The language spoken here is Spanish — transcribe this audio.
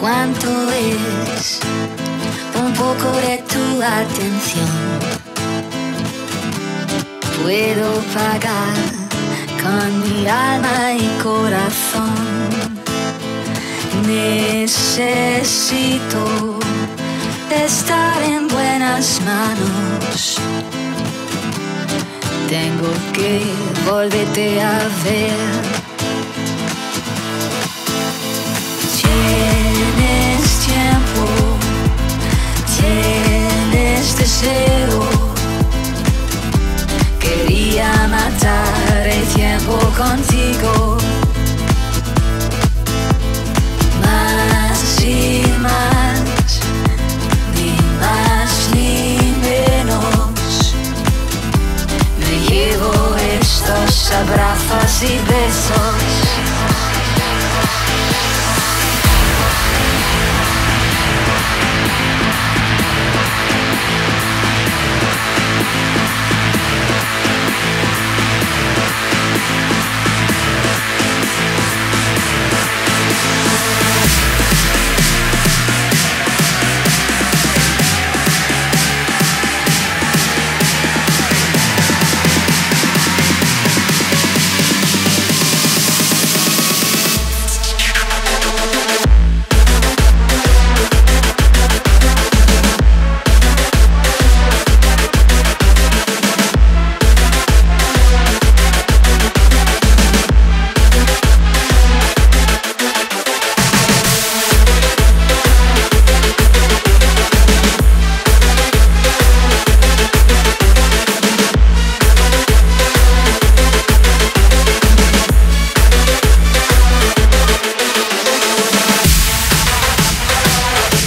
cuánto es un poco de tu atención. Puedo pagar con mi alma y corazón. Necesito estar en buenas manos. Tengo que volverte a ver.